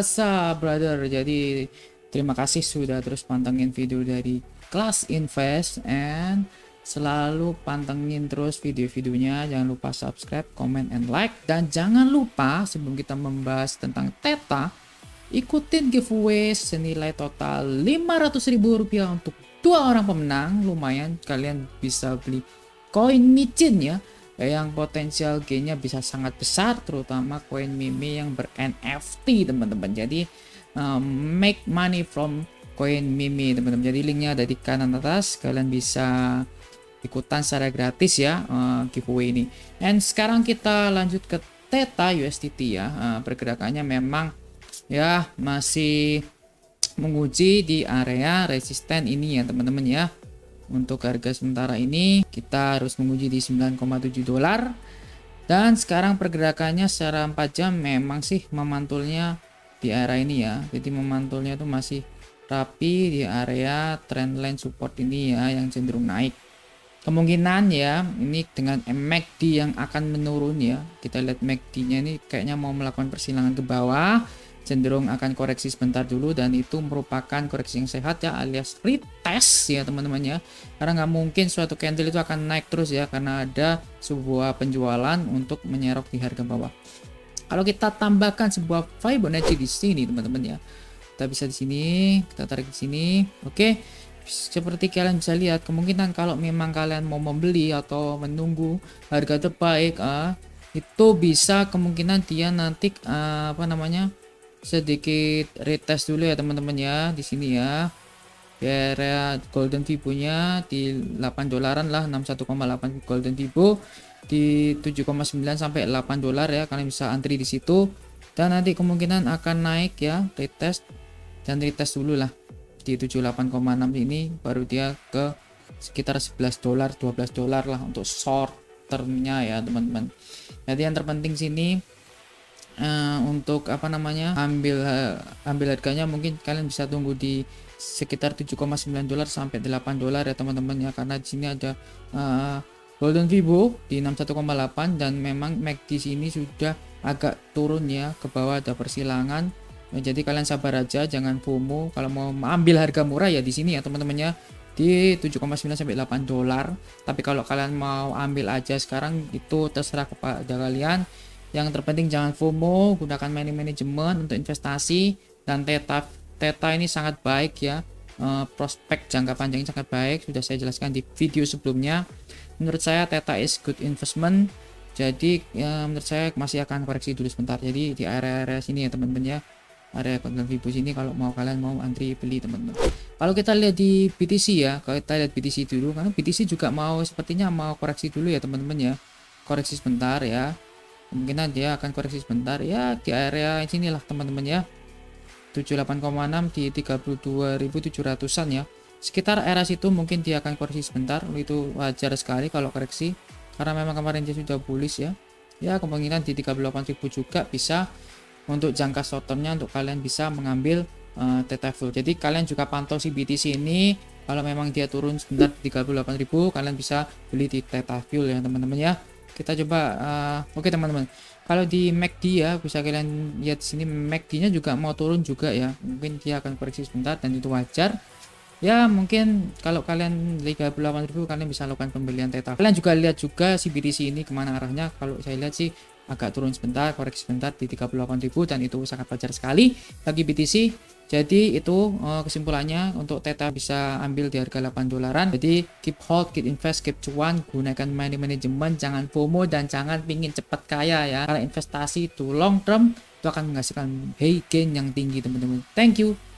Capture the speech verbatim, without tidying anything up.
biasa, brother. Jadi terima kasih sudah terus pantengin video dari Kelas Invest, and selalu pantengin terus video-videonya. Jangan lupa subscribe, comment, and like. Dan jangan lupa sebelum kita membahas tentang Theta, ikutin giveaway senilai total lima ratus ribu rupiah untuk dua orang pemenang. Lumayan, kalian bisa beli koin micin ya, yang potensial gainnya bisa sangat besar, terutama koin meme yang ber N F T, teman-teman. Jadi um, make money from koin meme, teman-teman. Jadi linknya ada di kanan atas, kalian bisa ikutan secara gratis ya uh, giveaway ini. And sekarang kita lanjut ke Theta U S D T ya. Uh, pergerakannya memang ya masih menguji di area resisten ini ya, teman-teman ya. Untuk harga sementara ini kita harus menguji di sembilan koma tujuh dolar, dan sekarang pergerakannya secara empat jam memang sih memantulnya di area ini ya. Jadi memantulnya itu masih rapi di area trendline support ini ya, yang cenderung naik. Kemungkinan ya ini dengan M A C D yang akan menurun ya. Kita lihat M A C D-nya ini kayaknya mau melakukan persilangan ke bawah, cenderung akan koreksi sebentar dulu, dan itu merupakan koreksi yang sehat ya, alias retest ya, teman-teman ya. Karena nggak mungkin suatu candle itu akan naik terus ya, karena ada sebuah penjualan untuk menyerok di harga bawah. Kalau kita tambahkan sebuah Fibonacci di sini, teman-teman ya, kita bisa di sini, kita tarik di sini. Oke, seperti kalian bisa lihat, kemungkinan kalau memang kalian mau membeli atau menunggu harga terbaik ah, itu bisa kemungkinan dia nanti ah, apa namanya sedikit retest dulu ya, teman-teman ya, di sini ya, di area golden fibonya di delapan dolaran lah, enam puluh satu koma delapan golden fibo di tujuh koma sembilan sampai delapan dolar ya. Kalian bisa antri di situ, dan nanti kemungkinan akan naik ya, retest dan retest dulu lah di tujuh puluh delapan koma enam ini, baru dia ke sekitar sebelas dolar, dua belas dolar lah untuk short termnya ya, teman-teman. Jadi yang terpenting sini Uh, untuk apa namanya ambil uh, ambil harganya, mungkin kalian bisa tunggu di sekitar tujuh koma sembilan dolar sampai delapan dolar ya, teman-teman ya, karena di sini ada uh, golden fibo di enam puluh satu koma delapan, dan memang M A C D di sini sudah agak turun ya ke bawah, ada persilangan. Nah, jadi kalian sabar aja, jangan FOMO kalau mau ambil harga murah ya di sini ya, teman-temannya di tujuh koma sembilan sampai delapan dolar. Tapi kalau kalian mau ambil aja sekarang itu terserah kepada kalian. Yang terpenting jangan FOMO, gunakan money management untuk investasi, dan Theta Theta ini sangat baik ya, e, prospek jangka panjangnya sangat baik, sudah saya jelaskan di video sebelumnya. Menurut saya Theta is good investment. Jadi e, menurut saya masih akan koreksi dulu sebentar. Jadi di area-area sini ya, teman-teman ya, area konten vibu sini kalau mau kalian mau antri beli, teman-teman. Kalau kita lihat di B T C ya, kalau kita lihat B T C dulu, karena B T C juga mau sepertinya mau koreksi dulu ya, teman-teman ya, koreksi sebentar ya. Kemungkinan dia akan koreksi sebentar ya di area sinilah, teman-teman ya, tujuh puluh delapan koma enam di tiga puluh dua ribu tujuh ratusan ya, sekitar area situ mungkin dia akan koreksi sebentar. Itu wajar sekali kalau koreksi, karena memang kemarin dia sudah bullish ya. Ya kemungkinan di tiga puluh delapan ribu juga bisa untuk jangka short termnya, untuk kalian bisa mengambil uh, T F U E L. Jadi kalian juga pantau si B T C ini, kalau memang dia turun sebentar di tiga puluh delapan ribu, kalian bisa beli di T F U E L ya, teman-teman ya. Kita coba uh, oke okay, teman-teman, kalau di M A C D ya, bisa kalian lihat sini M A C D nya juga mau turun juga ya, mungkin dia akan koreksi sebentar, dan itu wajar ya. Mungkin kalau kalian tiga puluh delapan ribu kalian bisa lakukan pembelian Theta. Kalian juga lihat juga si B T C ini kemana arahnya, kalau saya lihat sih agak turun sebentar, koreksi sebentar di tiga puluh delapan ribu, dan itu sangat wajar sekali bagi B T C. Jadi itu kesimpulannya untuk Theta, bisa ambil di harga delapan dolaran. Jadi keep hold, keep invest, keep cuan, gunakan money management, jangan FOMO, dan jangan pingin cepat kaya ya. Karena investasi to long term itu akan menghasilkan high gain yang tinggi, teman-teman. Thank you.